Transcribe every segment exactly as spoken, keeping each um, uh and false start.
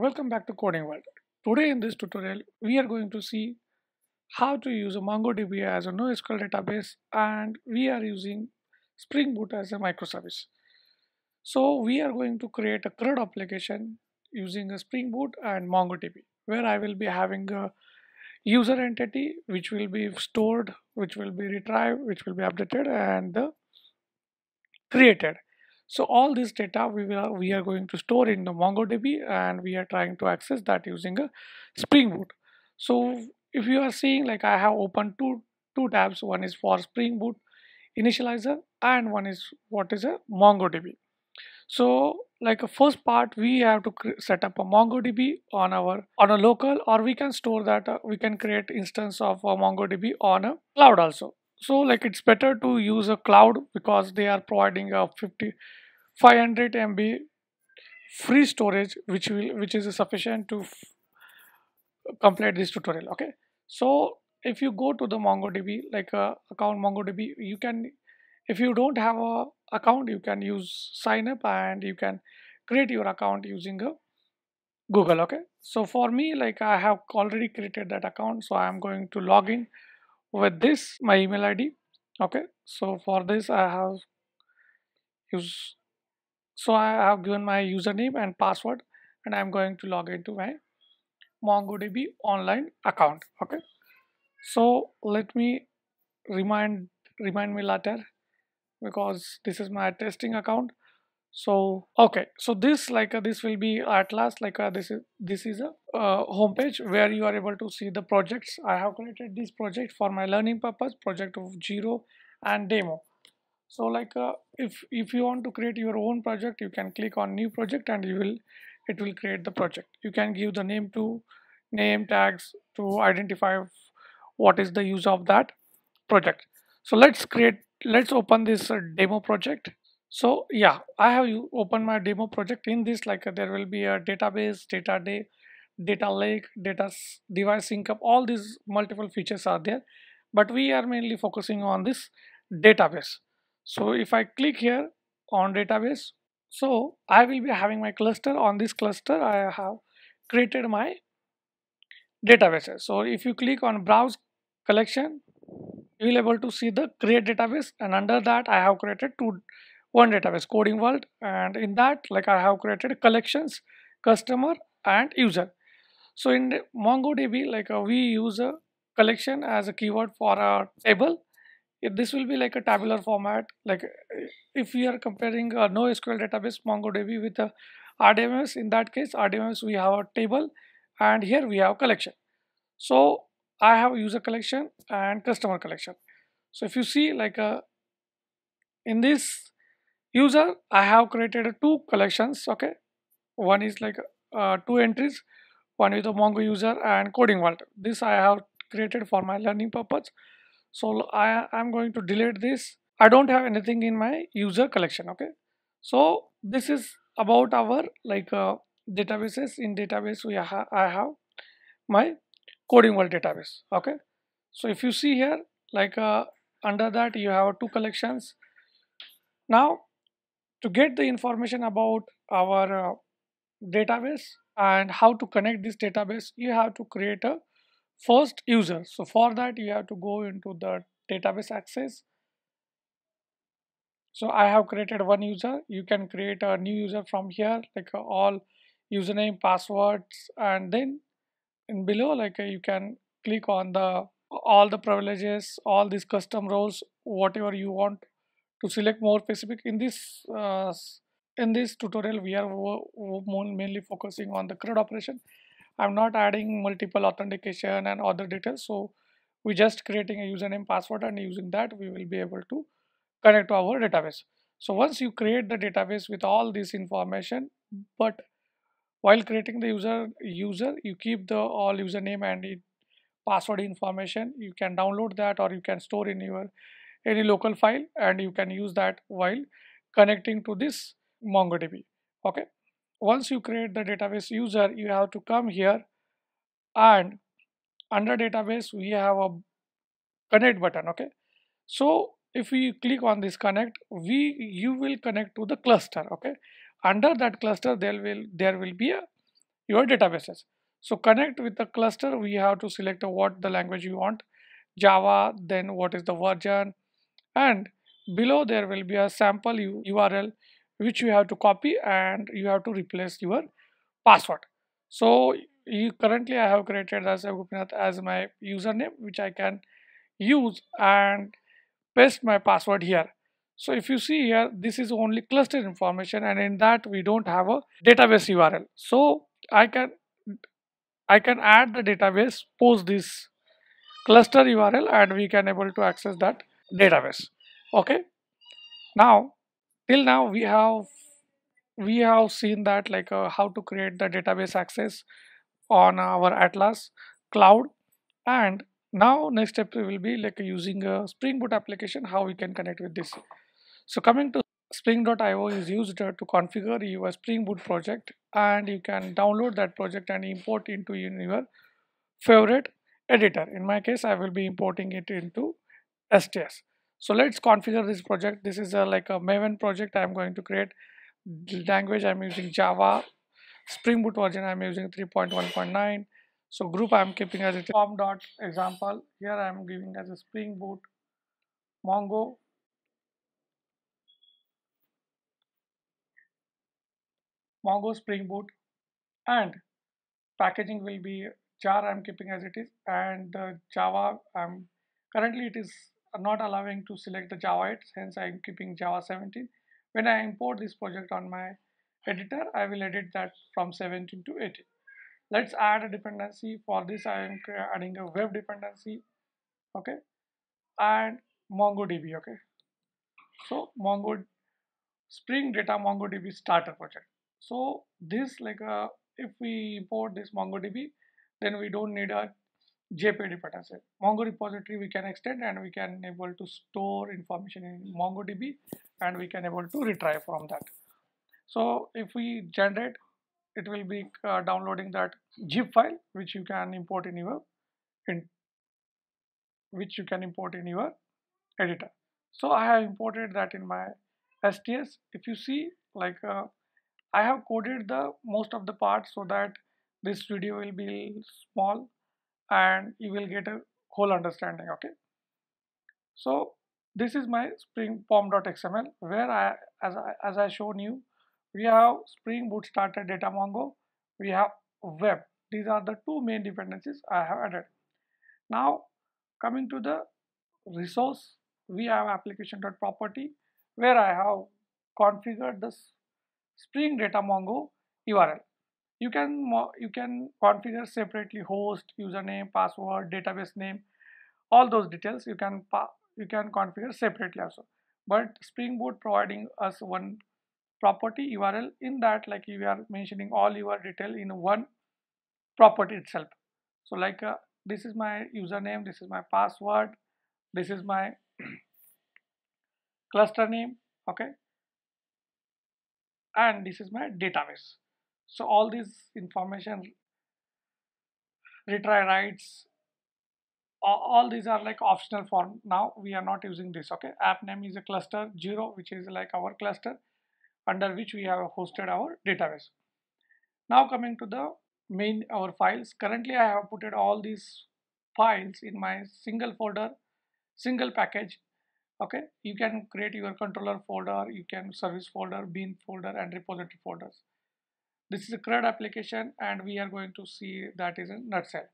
Welcome back to Coding World. Today in this tutorial, we are going to see how to use a MongoDB as a NoSQL database, and we are using Spring Boot as a microservice. So we are going to create a CRUD application using a Spring Boot and MongoDB, where I will be having a user entity which will be stored, which will be retrieved, which will be updated and the created. So all this data we will we are going to store in the MongoDB, and we are trying to access that using a Spring Boot. So if you are seeing, like, I have opened two two tabs. One is for Spring Boot initializer and one is what is a MongoDB. So like a first part, we have to set up a MongoDB on our on a local, or we can store that uh, we can create instance of a MongoDB on a cloud also. So like it's better to use a cloud because they are providing a five hundred M B free storage, which will which is sufficient to complete this tutorial. Okay, so if you go to the MongoDB, like uh, account MongoDB, you can, if you don't have a account, you can use sign up and you can create your account using a Google. Okay, so for me, like, I have already created that account, so I am going to log in with this my email I D. Okay, so for this I have use so I have given my username and password, and I am going to log into my MongoDB online account. Okay, so let me remind remind me later, because this is my testing account. So okay, so this like uh, this will be at last, like uh, this is this is a uh, home page where you are able to see the projects. I have created this project for my learning purpose, project of zero and demo. So like uh, if if you want to create your own project, you can click on new project and you will it will create the project. You can give the name to name tags to identify what is the use of that project. So let's create let's open this uh, demo project. So yeah, I have opened my demo project. In this, like uh, there will be a database, data day, data lake, data device sync up, all these multiple features are there, but we are mainly focusing on this database. So if I click here on database, so I will be having my cluster. On this cluster I have created my databases. So if you click on browse collection, you will able to see the create database, and under that I have created two one database, Coding World, and in that, like, I have created collections, customer and user. So in the MongoDB, like uh, we use a collection as a keyword for a table. If this will be like a tabular format, like if we are comparing a NoSQL database MongoDB with a R D B M S, in that case R D B M S we have a table and here we have collection. So I have user collection and customer collection. So if you see, like uh, in this user I have created two collections. Okay, one is like uh, two entries, one is the Mongo user and Coding World. This I have created for my learning purpose, so I am going to delete this. I don't have anything in my user collection. Okay, so this is about our like uh, databases. In database we ha I have my Coding World database. Okay, so if you see here, like uh, under that you have two collections. Now to get the information about our uh, database and how to connect this database, you have to create a first user. So for that you have to go into the database access. So I have created one user. You can create a new user from here, like uh, all username, passwords, and then in below, like uh, you can click on the all the privileges, all these custom roles, whatever you want to select more specific. In this uh, in this tutorial we are mainly focusing on the CRUD operation. I'm not adding multiple authentication and other details, so we just creating a username, password, and using that we will be able to connect to our database. So once you create the database with all this information, but while creating the user user you keep the all username and it, password information. You can download that, or you can store in your any local file, and you can use that while connecting to this MongoDB. Okay, once you create the database user, you have to come here, and under database we have a connect button. Okay, so if we click on this connect, we you will connect to the cluster. Okay, under that cluster there will there will be a your databases. So connect with the cluster, we have to select what the language you want, Java, then what is the version, and below there will be a sample U R L which you have to copy and you have to replace your password. So you, currently I have created as as my username, which I can use and paste my password here. So if you see here, this is only cluster information, and in that we don't have a database U R L. So I can I can add the database post this cluster U R L, and we can able to access that database. Okay. Now till now we have we have seen that like uh, how to create the database access on our Atlas cloud, and now next step will be like using a Spring Boot application, how we can connect with this. So coming to spring dot i o is used to configure your Spring Boot project, and you can download that project and import into your favorite editor. In my case, I will be importing it into S T S. So let's configure this project. This is a, like a Maven project I am going to create. Language I am using Java. Spring Boot version I am using three point one point nine. So group I am keeping as a pom dot example. Here I am giving as a Spring Boot Mongo. Mongo Spring Boot, and packaging will be jar I am keeping as it is, and uh, Java I'm currently it is not allowing to select the Java eight, hence I am keeping Java seventeen. When I import this project on my editor, I will edit that from seventeen to eighteen. Let's add a dependency. For this I am adding a web dependency, okay, and MongoDB. Okay, so Mongo Spring Data MongoDB starter project. So this like a, if we import this MongoDB, then we don't need a J P dependency. Mongo repository we can extend, and we can able to store information in MongoDB, and we can able to retrieve from that. So if we generate, it will be uh, downloading that zip file, which you can import in your in which you can import in your editor. So I have imported that in my S T S. If you see, like uh, I have coded the most of the parts so that this video will be small and you will get a whole understanding. Okay, so this is my Spring pom dot x m l, where I as I as I shown you, we have Spring Boot starter data Mongo, we have web. These are the two main dependencies I have added. Now coming to the resource, we have application dot property, where I have configured this Spring data Mongo U R L. You can you can configure separately host, username, password, database name, all those details you can you can configure separately also. But Spring Boot providing us one property U R L, in that like you are mentioning all your detail in one property itself. So like uh, this is my username, this is my password, this is my cluster name, okay, and this is my database. So all this information, retry rights, all these are like optional for now. We are not using this. Okay, app name is a cluster zero, which is like our cluster under which we have hosted our database. Now coming to the main, our files. Currently I have put all these files in my single folder, single package. Okay, you can create your controller folder, you can service folder, bean folder, and repository folders. This is a CRUD application, and we are going to see that is in nutshell.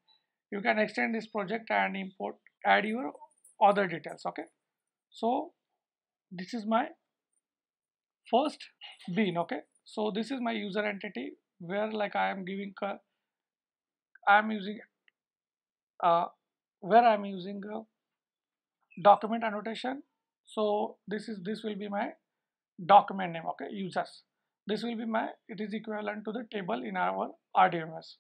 You can extend this project and import, add your other details. Okay, so this is my first bean. Okay, so this is my user entity, where like I am giving, I am using, uh, where I am using uh, document annotation. So this is this will be my document name. Okay, users. This will be my, it is equivalent to the table in our R D B M S.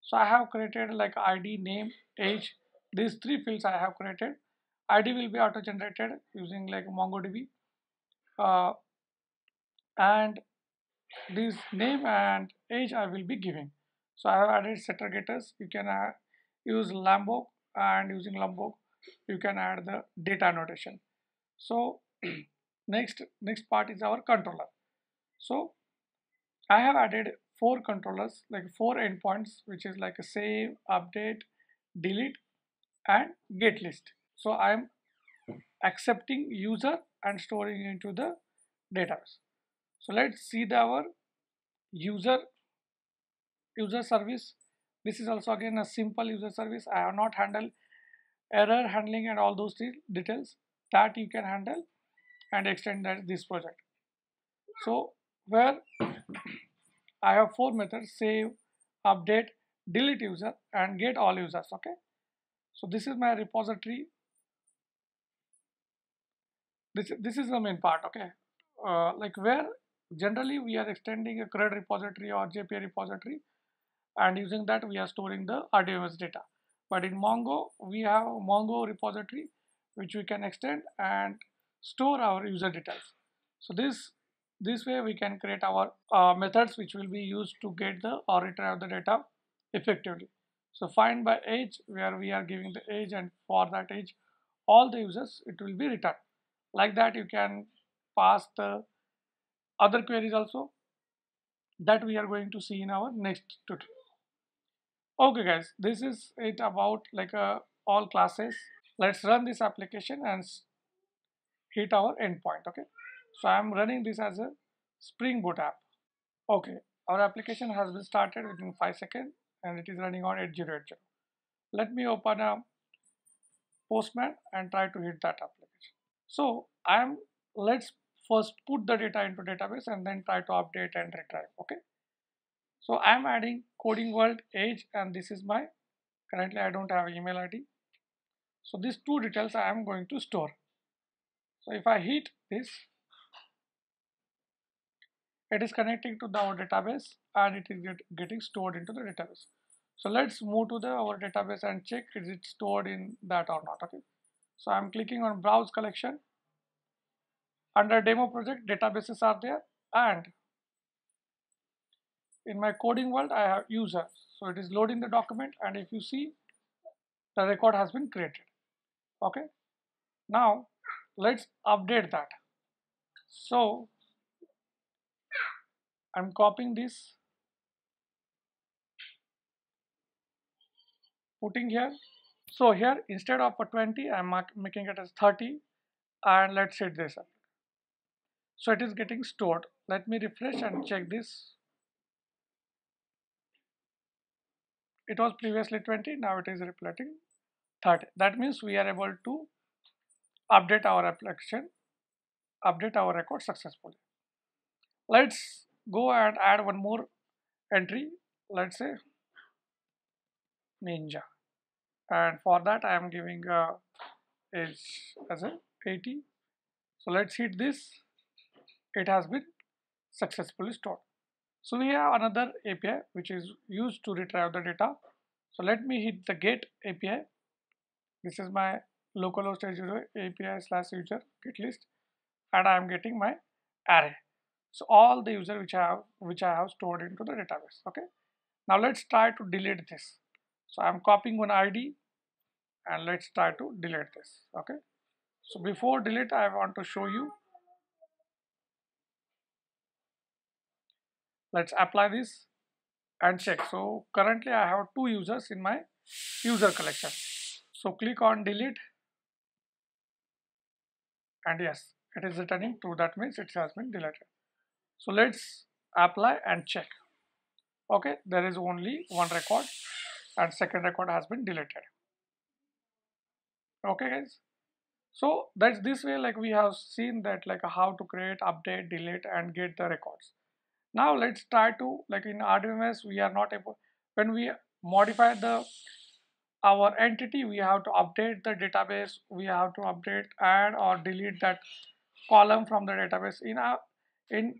So I have created like I D, name, age, these three fields I have created. I D will be auto generated using like MongoDB, uh, and this name and age I will be giving. So I have added setter getters. You can uh, use Lombok, and using Lombok you can add the data annotation. So next next part is our controller. So I have added four controllers, like four endpoints, which is like a save, update, delete, and get list. So I am accepting user and storing into the database. So let's see the our user user service. This is also again a simple user service. I have not handled error handling and all those details that you can handle and extend that this project. So where I have four methods: save, update, delete user, and get all users. Okay. So this is my repository. This, this is the main part, okay. Uh, like where generally we are extending a CRUD repository or J P A repository, and using that we are storing the R D B M S data. But in Mongo, we have a Mongo repository which we can extend and store our user details. So this, this way we can create our uh, methods which will be used to get the or retrieve the data effectively. So find by age, where we are giving the age, and for that age, all the users, it will be returned. Like that you can pass the other queries also that we are going to see in our next tutorial. Okay guys, this is it about like uh, all classes. Let's run this application and hit our endpoint. Okay, so I am running this as a Spring Boot app. Okay, our application has been started within five seconds and it is running on eight zero eight zero. Let me open a Postman and try to hit that application. So I am, let's first put the data into database and then try to update and retrieve. Okay. So I am adding coding world age, and this is my, currently I don't have email I D. So these two details I am going to store. So if I hit this, it is connecting to the, our database and it is get, getting stored into the database. So let's move to the our database and check is it stored in that or not. Okay. So I'm clicking on browse collection. Under demo project, databases are there, and in my coding world I have user. So it is loading the document, and if you see, the record has been created. Okay. Now let's update that. So I'm copying this, putting here. So here, instead of a twenty, I'm making it as thirty, and let's hit this up. So it is getting stored. Let me refresh and check this. It was previously twenty, now it is reflecting thirty. That means we are able to update our application, update our record successfully. Let's go and add one more entry. Let's say Ninja. And for that I am giving uh, age as a eighty. So let's hit this. It has been successfully stored. So we have another A P I which is used to retrieve the data. So let me hit the get A P I. This is my localhost A P I slash user get list, and I am getting my array. So all the user which I have which I have stored into the database. Okay. Now let's try to delete this. So I'm copying one I D and let's try to delete this. Okay. So before delete, I want to show you. Let's apply this and check. So currently I have two users in my user collection. So click on delete. And yes, it is returning true. That means it has been deleted. So let's apply and check. Okay. There is only one record, and second record has been deleted. Okay guys, so that's this way like we have seen that like how to create, update, delete, and get the records. Now let's try to like in R D B M S we are not able, when we modify the our entity, we have to update the database, we have to update, add or delete that column from the database. In our, in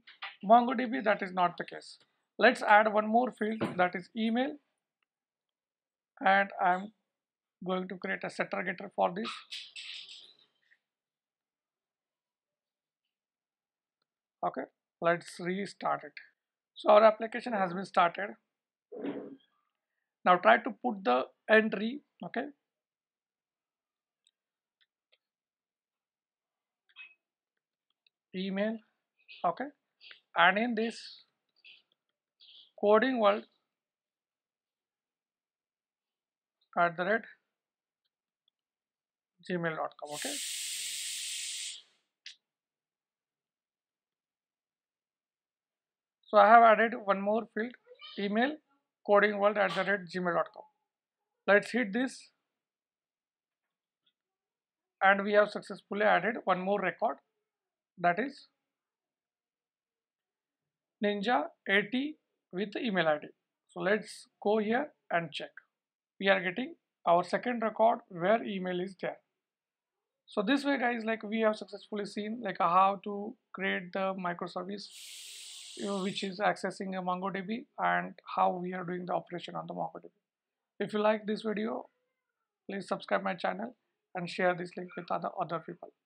MongoDB that is not the case. Let's add one more field, that is email. And I'm going to create a setter getter for this. Okay, let's restart it. So our application has been started. Now try to put the entry. Okay. Email. Okay. And in this, coding world at the rate gmail dot com. Okay. So I have added one more field, email coding world at the rate gmail dot com. Let's hit this, and we have successfully added one more record, that is Ninja eighty with email I D. So let's go here and check. We are getting our second record where email is there. So this way, guys, like we have successfully seen like how to create the microservice which is accessing a MongoDB and how we are doing the operation on the MongoDB. If you like this video, please subscribe my channel and share this link with other other people.